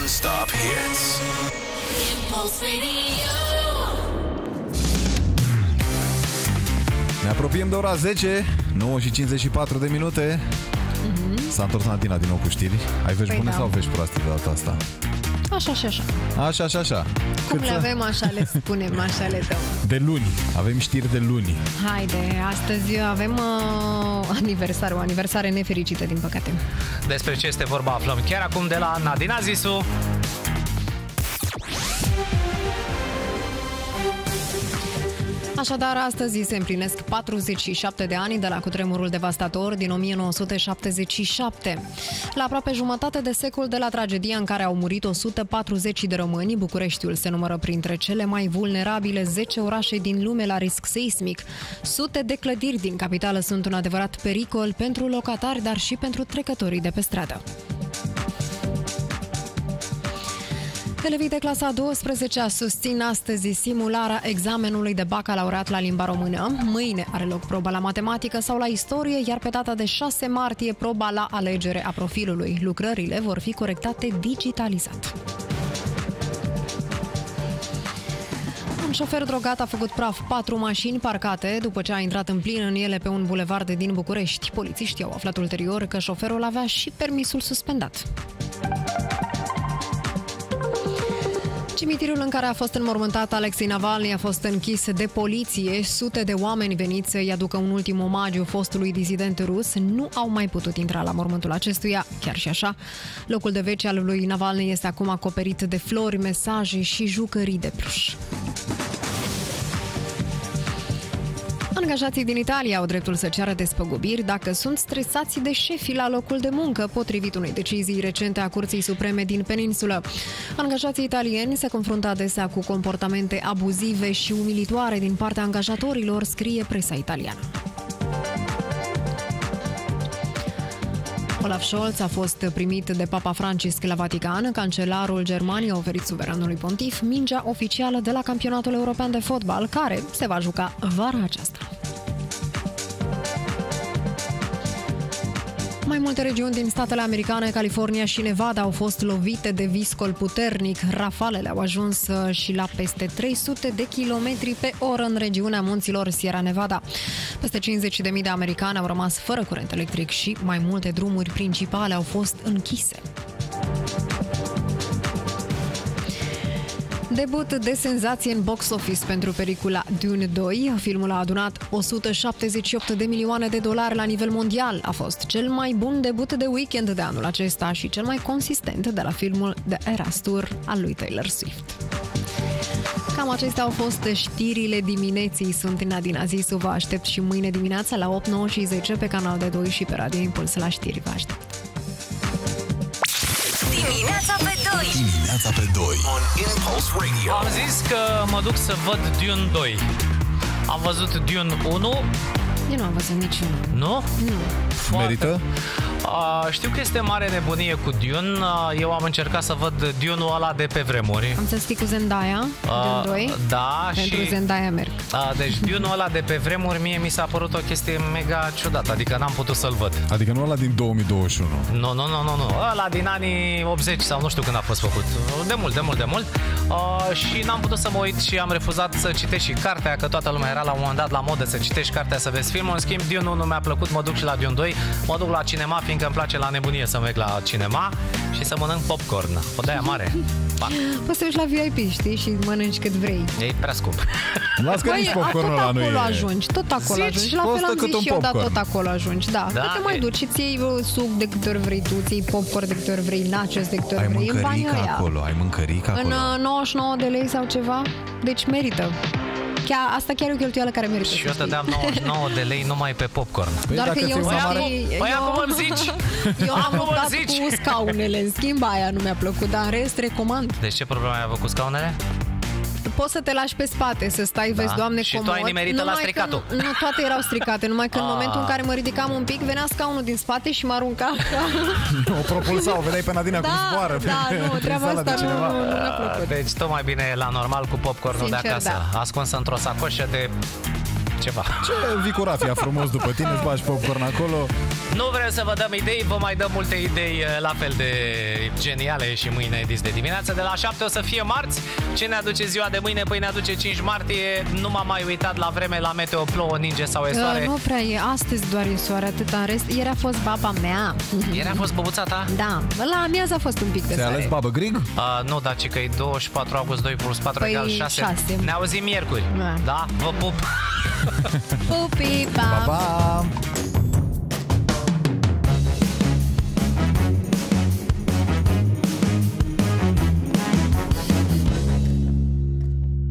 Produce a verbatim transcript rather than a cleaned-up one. non-stop hits. Impuls Radio. Ne apropiem de ora zece, nouă și cincizeci și patru de minute. Mm-hmm. S-a întors Nadina din nou cu știri. Ai vești păi bune da. sau vești proastii de data asta? Așa și așa. Așa și așa. Cum Cât le avem, așa le spunem, așa le dăm. De luni. Avem știri de luni. Haide, astăzi avem uh, aniversar, o aniversare nefericită, din păcate. Despre ce este vorba aflăm chiar acum de la Nadina Zisu. Așadar, astăzi se împlinesc patruzeci și șapte de ani de la cutremurul devastator din o mie nouă sute șaptezeci și șapte. La aproape jumătate de secol de la tragedia în care au murit o sută patruzeci de români, Bucureștiul se numără printre cele mai vulnerabile zece orașe din lume la risc seismic. Sute de clădiri din capitală sunt un adevărat pericol pentru locatari, dar și pentru trecătorii de pe stradă. Elevii de clasa a douăsprezecea susțin astăzi simularea examenului de bacalaureat la limba română. Mâine are loc proba la matematică sau la istorie, iar pe data de șase martie proba la alegere a profilului. Lucrările vor fi corectate digitalizat. Un șofer drogat a făcut praf patru mașini parcate după ce a intrat în plin în ele pe un bulevard din București. Polițiștii au aflat ulterior că șoferul avea și permisul suspendat. Cimitirul în care a fost înmormântat Alexei Navalny a fost închis de poliție. Sute de oameni veniți să-i aducă un ultim omagiu fostului dizident rus nu au mai putut intra la mormântul acestuia, chiar și așa. Locul de veci al lui Navalny este acum acoperit de flori, mesaje și jucării de pluș. Angajații din Italia au dreptul să ceară despăgubiri dacă sunt stresați de șefii la locul de muncă, potrivit unei decizii recente a Curții Supreme din peninsulă. Angajații italieni se confruntă adesea cu comportamente abuzive și umilitoare din partea angajatorilor, scrie presa italiană. Olaf Scholz a fost primit de Papa Francisc la Vatican. Cancelarul Germaniei a oferit suveranului pontif mingea oficială de la campionatul european de fotbal, care se va juca vara aceasta. Mai multe regiuni din Statele Americane, California și Nevada au fost lovite de viscol puternic. Rafalele au ajuns și la peste trei sute de kilometri pe oră în regiunea munților Sierra Nevada. Peste cincizeci de mii de americani au rămas fără curent electric și mai multe drumuri principale au fost închise. Debut de senzație în box office pentru pericula Dune doi. Filmul a adunat o sută șaptezeci și opt de milioane de dolari la nivel mondial. A fost cel mai bun debut de weekend de anul acesta și cel mai consistent de la filmul The Eras Tour al lui Taylor Swift. Cam acestea au fost știrile dimineții. Sunt Nadina Zisu, vă aștept și mâine dimineața la opt, nouă și zece pe Canal de doi și pe Radio Impuls la știri. Vă aștept! Dimineața pe doi. Dimineața pe doi. On Impulse Radio. Am zis că mă duc să văd Dune doi. Am văzut Dune unu. Eu nu am văzut niciunul. Nu? Nu. Foarte. Merită? A, știu că este mare nebunie cu Dune. Eu am încercat să văd Dune-ul ăla de pe vremuri. Am să stic cu Zendaya, a, Dune doi. Da, pentru și... Zendaya merg. A, deci Dune-ul ăla de pe vremuri, mie mi s-a părut o chestie mega ciudată. Adică n-am putut să-l văd. Adică nu ăla din două mii douăzeci și unu. Nu, nu, nu, nu, nu. Ăla din anii optzeci sau nu știu când a fost făcut. De mult, de mult, de mult. A, și n-am putut să mă uit și am refuzat să citesc și cartea, că toată lumea era la un moment dat la modă să citești cartea, să vezi filmul. În schimb, Dune unu mi-a plăcut, mă duc și la Dune doi. Mă duc la cinema, fiindcă îmi place la nebunie să merg la cinema și să mănânc popcorn. O de-aia mare. Pac. Poți să mergi la V I P, știi, și mănânci cât vrei. E prea scump. Las că nici popcornul ăla nu e. Tot acolo ajungi, tot acolo ajungi. La fel am zis și eu, dar tot acolo ajungi. Da, da, te mai duci și ți iei suc de câte ori vrei tu, ți iei popcorn de câte ori vrei, nachos de câte ori vrei. Ai mâncărica acolo, ai mâncărica acolo. În nouăzeci și nouă de lei sau ceva, deci merită. Chiar, asta chiar e o cheltuială care merită. Și eu dădeam nouăzeci și nouă de lei numai pe popcorn. Păi doar că eu, eu, eu, acum îmi zici? Eu am optat zici? cu scaunele. În schimb, aia nu mi-a plăcut, dar în rest recomand. Deci ce problemă ai avut cu scaunele? Poți să te lași pe spate, să stai, da, vezi, Doamne, și comod. Și tu ai nimerită la stricatul. Nu, toate erau stricate, numai că în A. momentul în care mă ridicam un pic, venea scaunul din spate și mă arunca. O propulsau, veneai pe Nadina, da, cu zboară. Da, pe, nu, treaba asta de nu, nu, nu mi-a plăcut. Deci tot mai bine la normal cu popcornul de acasă. Da. Ascuns într-o sacoșă de ceva. Ce vicurafia frumos după tine, îți bagi popcorn acolo. Nu vrem să vă dăm idei, vă mai dăm multe idei la fel de geniale și mâine edis de dimineață. De la șapte o să fie marți. Ce ne aduce ziua de mâine? Păi ne aduce cinci martie. Nu m-am mai uitat la vreme, la meteo, plouă, ninge sau e soare? Uh, nu prea e, astăzi doar e soare, atât în rest. Ieri a fost baba mea. Ieri a fost băbuța ta? Da, la amiază a fost un pic de soare. Ți-ai ales baba Grig? Uh, nu, dar ci că e douăzeci și patru august, doi plus patru, păi egal șase. șase. Ne auzim miercuri, da? Da? Vă pup! Pupi, pa! Pa, pa!